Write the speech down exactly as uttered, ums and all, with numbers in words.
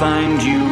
find you